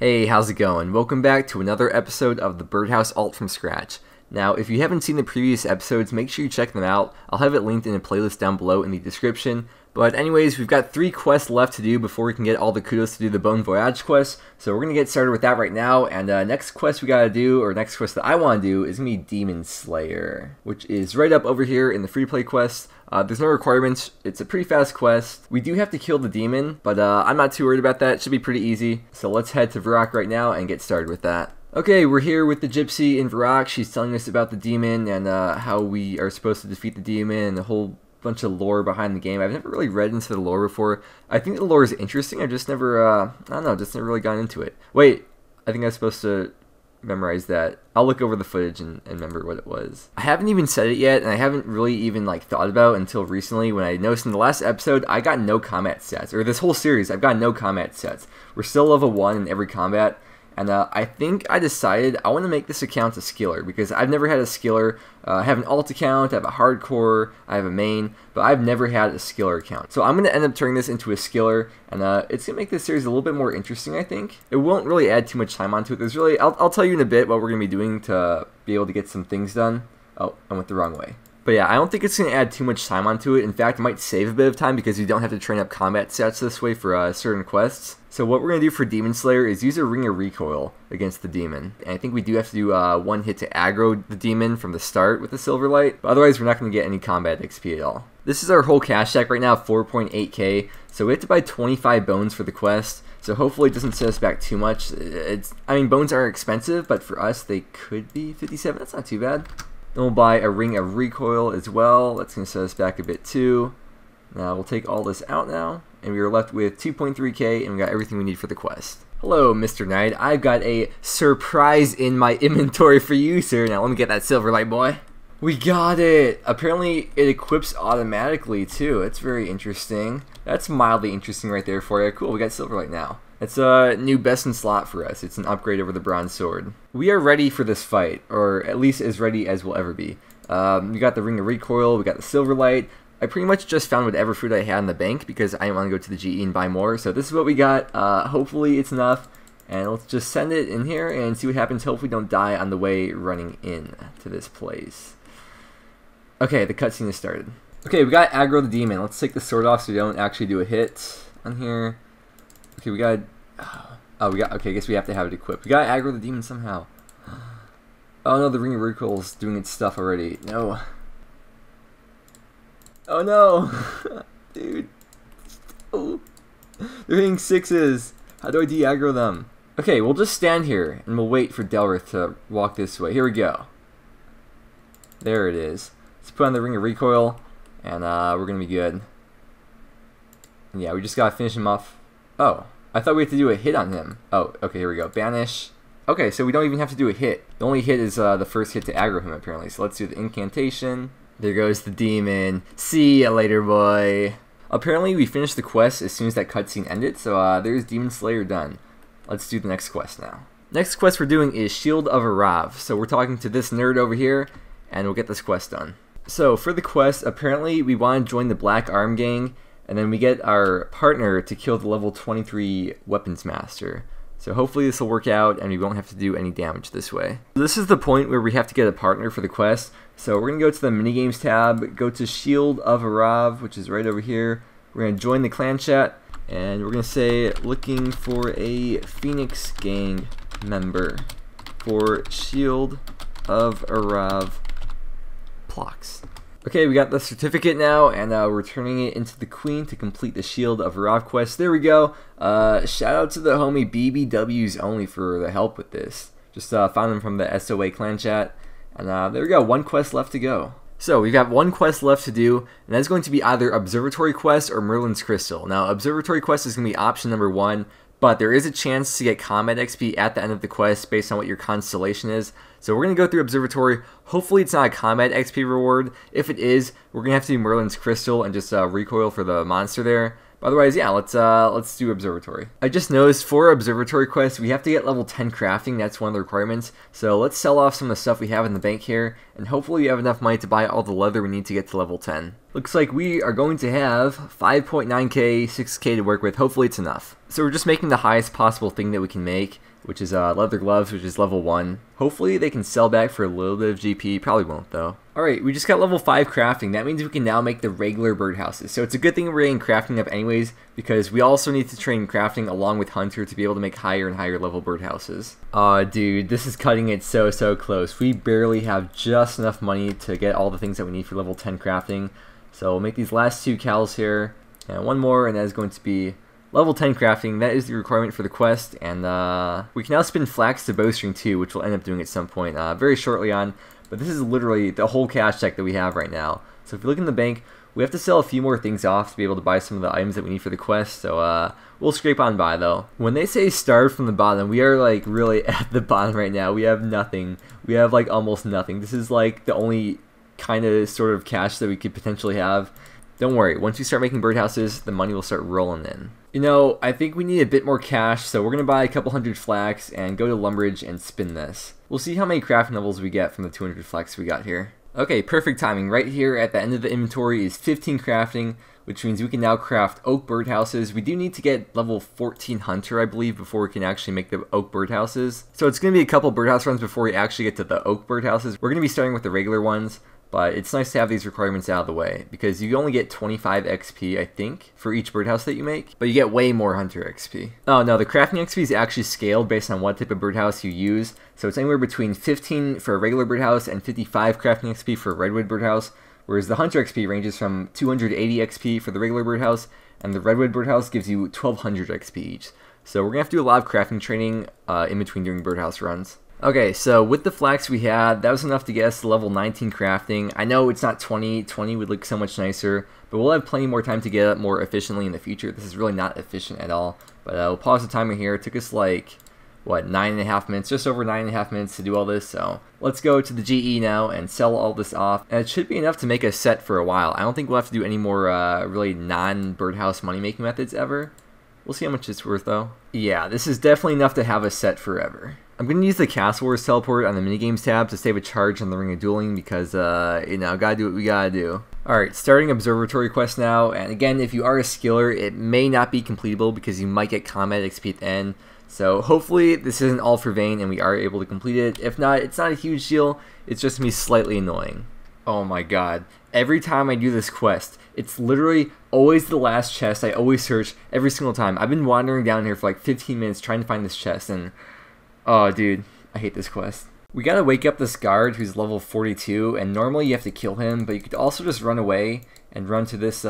Hey, how's it going? Welcome back to another episode of the Birdhouse Alt from Scratch. Now, if you haven't seen the previous episodes, make sure you check them out. I'll have it linked in a playlist down below in the description. But anyways, we've got 3 quests left to do before we can get all the kudos to do the Bone Voyage quest. So we're going to get started with that right now. And next quest we got to do, or next quest that I want to do, is going to be Demon Slayer, which is right up over here in the free play quest. There's no requirements, it's a pretty fast quest. We do have to kill the demon, but I'm not too worried about that, it should be pretty easy. So let's head to Varrock right now and get started with that. Okay, we're here with the gypsy in Varrock. She's telling us about the demon and how we are supposed to defeat the demon and the whole bunch of lore behind the game. I've never really read into the lore before. I think the lore is interesting, I've just never, I don't know, just never really gone into it. Wait, I think I was supposed to memorize that. I'll look over the footage and remember what it was. I haven't even said it yet, and I haven't really even like thought about it until recently when I noticed in the last episode I got no combat stats, or this whole series I've got no combat stats. We're still level 1 in every combat, and I think I decided I want to make this account a skiller because I've never had a skiller. I have an alt account, I have a hardcore, I have a main, but I've never had a skiller account. So I'm going to end up turning this into a skiller, and it's going to make this series a little bit more interesting, I think. It won't really add too much time onto it. There's really, I'll tell you in a bit what we're going to be doing to be able to get some things done. Oh, I went the wrong way. But yeah, I don't think it's going to add too much time onto it. In fact, it might save a bit of time because you don't have to train up combat stats this way for certain quests. So what we're going to do for Demon Slayer is use a Ring of Recoil against the demon. And I think we do have to do one hit to aggro the demon from the start with the Silverlight. But otherwise, we're not going to get any combat XP at all. This is our whole cash stack right now, 4.8k. So we have to buy 25 bones for the quest. So hopefully it doesn't set us back too much. I mean, bones are expensive, but for us, they could be 57. That's not too bad. Then we'll buy a Ring of Recoil as well. That's going to set us back a bit too. Now we'll take all this out now. And we are left with 2.3k and we got everything we need for the quest. Hello, Mr. Knight. I've got a surprise in my inventory for you, sir. Now let me get that Silverlight, boy. We got it! Apparently it equips automatically too. It's very interesting. That's mildly interesting right there for you. Cool, we got Silverlight now. It's a new best in slot for us. It's an upgrade over the Bronze Sword. We are ready for this fight, or at least as ready as we'll ever be. We got the Ring of Recoil, we got the Silverlight. I pretty much just found whatever food I had in the bank because I didn't want to go to the GE and buy more. So this is what we got. Hopefully it's enough. And let's just send it in here and see what happens. Hopefully we don't die on the way running in to this place. Okay, the cutscene has started. Okay, we got aggro the demon. Let's take the sword off so we don't actually do a hit on here. Okay, we got... Oh, we got... Okay, I guess we have to have it equipped. We got to aggro the demon somehow. Oh no, the Ring of Recoil is doing its stuff already. No. Oh no! Dude. Oh. They're hitting 6s. How do I de-aggro them? Okay, we'll just stand here and we'll wait for Delrith to walk this way. Here we go. There it is. Let's put on the Ring of Recoil and we're going to be good. Yeah, we just got to finish him off. Oh, I thought we had to do a hit on him. Oh, okay, here we go. Banish. Okay, so we don't even have to do a hit. The only hit is the first hit to aggro him, apparently. So let's do the incantation. There goes the demon. See ya later, boy. Apparently, we finished the quest as soon as that cutscene ended, so there's Demon Slayer done. Let's do the next quest now. Next quest we're doing is Shield of Arrav. So we're talking to this nerd over here, and we'll get this quest done. So for the quest, apparently, we want to join the Black Arm Gang, and then we get our partner to kill the level 23 weapons master. So hopefully this will work out and we won't have to do any damage this way. This is the point where we have to get a partner for the quest. So we're gonna go to the minigames tab, go to Shield of Arrav, which is right over here. We're gonna join the clan chat and we're gonna say looking for a Phoenix Gang member for Shield of Arrav Plox. Okay, we got the certificate now, and we're turning it into the queen to complete the Shield of Arrav quest. There we go. Shout out to the homie BBWs only for the help with this. Just found him from the SOA clan chat, and there we go. One quest left to go. So we've got one quest left to do, and that's going to be either Observatory Quest or Merlin's Crystal. Now, Observatory Quest is going to be option number 1. But there is a chance to get combat XP at the end of the quest based on what your constellation is. So we're going to go through Observatory. Hopefully it's not a combat XP reward. If it is, we're going to have to do Merlin's Crystal and just recoil for the monster there. But otherwise, yeah, let's do Observatory. I just noticed for Observatory Quest, we have to get level 10 crafting. That's one of the requirements. So let's sell off some of the stuff we have in the bank here. And hopefully you have enough money to buy all the leather we need to get to level 10. Looks like we are going to have 5.9k, 6k to work with. Hopefully it's enough. So we're just making the highest possible thing that we can make, which is leather gloves, which is level 1. Hopefully they can sell back for a little bit of GP. Probably won't though. Alright, we just got level 5 crafting. That means we can now make the regular birdhouses. So it's a good thing we're getting crafting up anyways, because we also need to train crafting along with Hunter to be able to make higher and higher level birdhouses. Aw, dude, this is cutting it so close. We barely have just enough money to get all the things that we need for level 10 crafting. So we'll make these last two cows here, and one more, and that is going to be level 10 crafting. That is the requirement for the quest, and we can now spin flax to bowstring too, which we'll end up doing at some point very shortly on. But this is literally the whole cash check that we have right now. So if you look in the bank, we have to sell a few more things off to be able to buy some of the items that we need for the quest, so we'll scrape on by though. When they say start from the bottom, we are like really at the bottom right now. We have nothing. We have like almost nothing. This is like the only kind of sort of cash that we could potentially have. Don't worry, once we start making birdhouses, the money will start rolling in. You know, I think we need a bit more cash, so we're gonna buy a couple hundred flax and go to Lumbridge and spin this. We'll see how many crafting levels we get from the 200 flax we got here. Okay, perfect timing. Right here at the end of the inventory is 15 crafting, which means we can now craft oak birdhouses. We do need to get level 14 Hunter, I believe, before we can actually make the oak birdhouses. So it's gonna be a couple birdhouse runs before we actually get to the oak birdhouses. We're gonna be starting with the regular ones, but it's nice to have these requirements out of the way, because you only get 25 XP, I think, for each birdhouse that you make, but you get way more Hunter XP. Oh no, the crafting XP is actually scaled based on what type of birdhouse you use, so it's anywhere between 15 for a regular birdhouse and 55 crafting XP for a redwood birdhouse, whereas the Hunter XP ranges from 280 XP for the regular birdhouse, and the redwood birdhouse gives you 1200 XP each. So we're gonna have to do a lot of crafting training in between doing birdhouse runs. Okay, so with the flax we had, that was enough to get us to level 19 crafting. I know it's not 20. 20 would look so much nicer, but we'll have plenty more time to get up more efficiently in the future. This is really not efficient at all, but we'll pause the timer here. It took us like, what, 9.5 minutes, just over 9.5 minutes to do all this, so let's go to the GE now and sell all this off, and it should be enough to make us set for a while. I don't think we'll have to do any more really non-birdhouse money-making methods ever. We'll see how much it's worth though. Yeah, this is definitely enough to have us set forever. I'm going to use the Castle Wars teleport on the minigames tab to save a charge on the Ring of Dueling because, you know, gotta do what we gotta do. Alright, starting Observatory Quest now, and again, if you are a skiller, it may not be completable because you might get combat XP at the end, so hopefully this isn't all for vain and we are able to complete it. If not, it's not a huge deal, it's just me slightly annoying. Oh my god, every time I do this quest, it's literally always the last chest I always search every single time. I've been wandering down here for like 15 minutes trying to find this chest, and oh dude, I hate this quest. We gotta wake up this guard who's level 42, and normally you have to kill him, but you could also just run away and run to this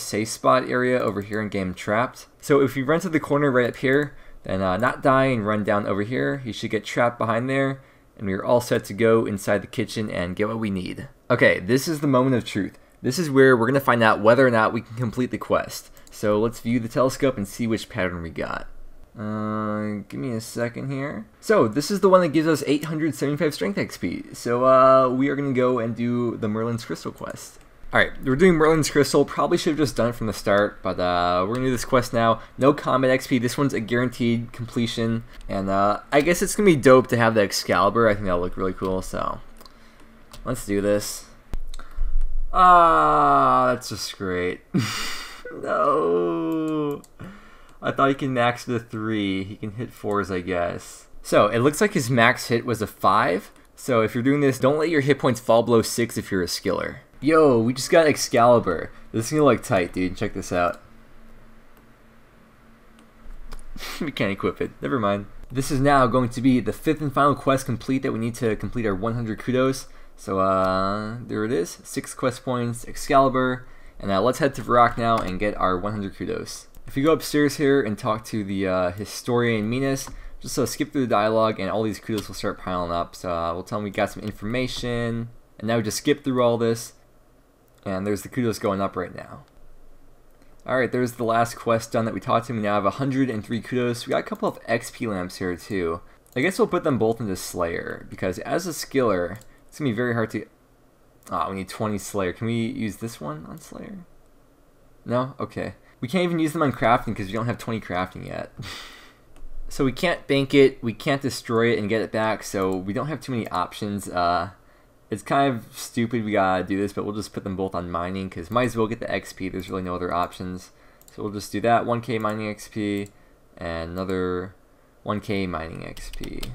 safe spot area over here and get him trapped. So if you run to the corner right up here, then not die and run down over here, he should get trapped behind there, and we're all set to go inside the kitchen and get what we need. Okay, this is the moment of truth. This is where we're gonna find out whether or not we can complete the quest. So let's view the telescope and see which pattern we got. Give me a second here. So this is the one that gives us 875 strength XP. So we are gonna go and do the Merlin's Crystal quest. Alright, we're doing Merlin's Crystal. Probably should have just done it from the start, but we're gonna do this quest now. No combat XP. This one's a guaranteed completion, and I guess it's gonna be dope to have the Excalibur. I think that'll look really cool, so let's do this. Ah, that's just great. No, I thought he can max the 3. He can hit 4s, I guess. So it looks like his max hit was a 5. So if you're doing this, don't let your hit points fall below 6 if you're a skiller. Yo, we just got Excalibur. This is gonna look tight, dude. Check this out. We can't equip it. Never mind. This is now going to be the 5th and final quest complete that we need to complete our 100 kudos. So there it is. 6 quest points, Excalibur, and now let's head to Varrock now and get our 100 kudos. If you go upstairs here and talk to the historian Minas, just skip through the dialogue and all these kudos will start piling up. So we'll tell them we got some information, and now we just skip through all this, and there's the kudos going up right now. Alright, there's the last quest done that we talked to. We now have 103 kudos. We got a couple of XP lamps here too. I guess we'll put them both into Slayer, because as a skiller, it's going to be very hard to... Ah, we need 20 Slayer. Can we use this one on Slayer? No? Okay. We can't even use them on crafting because we don't have 20 crafting yet. So we can't bank it, we can't destroy it and get it back, so we don't have too many options. It's kind of stupid we gotta do this, but we'll just put them both on mining, because might as well get the XP. There's really no other options. So we'll just do that, 1k mining XP, and another 1k mining XP.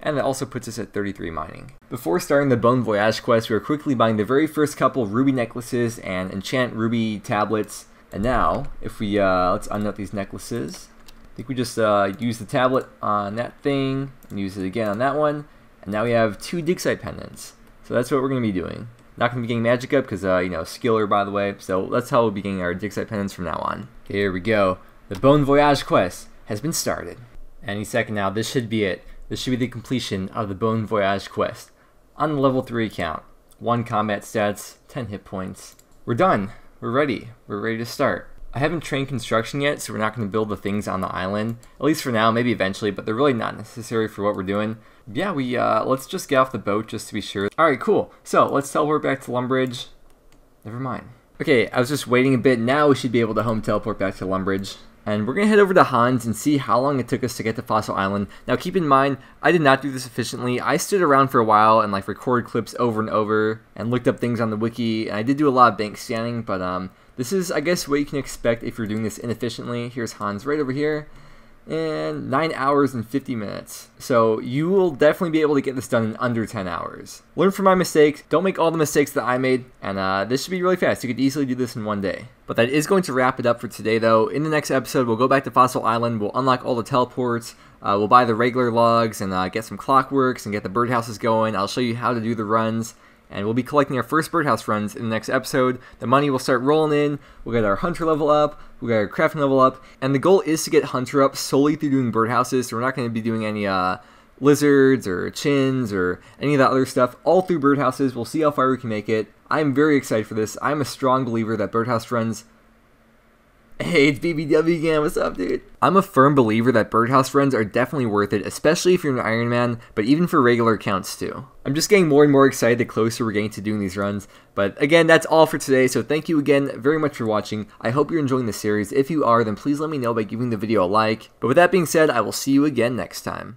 And that also puts us at 33 mining. Before starting the Bone Voyage quest, we were quickly buying the very first couple ruby necklaces and enchant ruby tablets. And now, if we, let's unknot these necklaces. I think we just use the tablet on that thing, and use it again on that one. And now we have 2 Dig Site pendants. So that's what we're going to be doing. Not going to be getting magic up because, you know, skiller, by the way. So that's how we'll be getting our Dig Site pendants from now on. Okay, here we go. The Bone Voyage quest has been started. Any second now, this should be it. This should be the completion of the Bone Voyage quest. On the level 3 count, 1 combat stats, 10 hit points. We're done. We're ready. We're ready to start. I haven't trained construction yet, so we're not going to build the things on the island. At least for now, maybe eventually, but they're really not necessary for what we're doing. Yeah, we let's just get off the boat just to be sure. Alright, cool. So, let's teleport back to Lumbridge. Never mind. Okay, I was just waiting a bit. Now we should be able to home teleport back to Lumbridge. And we're going to head over to Hans and see how long it took us to get to Fossil Island. Now keep in mind, I did not do this efficiently. I stood around for a while and like recorded clips over and over and looked up things on the wiki. And I did do a lot of bank scanning, but this is, I guess, what you can expect if you're doing this inefficiently. Here's Hans right over here. And 9 hours and 50 minutes. So you will definitely be able to get this done in under 10 hours. Learn from my mistakes. Don't make all the mistakes that I made. And this should be really fast. You could easily do this in 1 day. But that is going to wrap it up for today, though. In the next episode, we'll go back to Fossil Island. We'll unlock all the teleports. We'll buy the regular logs and get some clockworks and get the birdhouses going. I'll show you how to do the runs. And we'll be collecting our first birdhouse runs in the next episode. The money will start rolling in, we'll get our hunter level up, we'll get our crafting level up, and the goal is to get hunter up solely through doing birdhouses, so we're not going to be doing any lizards or chins or any of that other stuff, all through birdhouses. We'll see how far we can make it. I'm very excited for this. I'm a strong believer that birdhouse runs... Hey, it's BBW again, what's up, dude? I'm a firm believer that birdhouse runs are definitely worth it, especially if you're an Iron Man, but even for regular accounts too. I'm just getting more and more excited the closer we're getting to doing these runs, but again, that's all for today, so thank you again very much for watching. I hope you're enjoying the series. If you are, then please let me know by giving the video a like. But with that being said, I will see you again next time.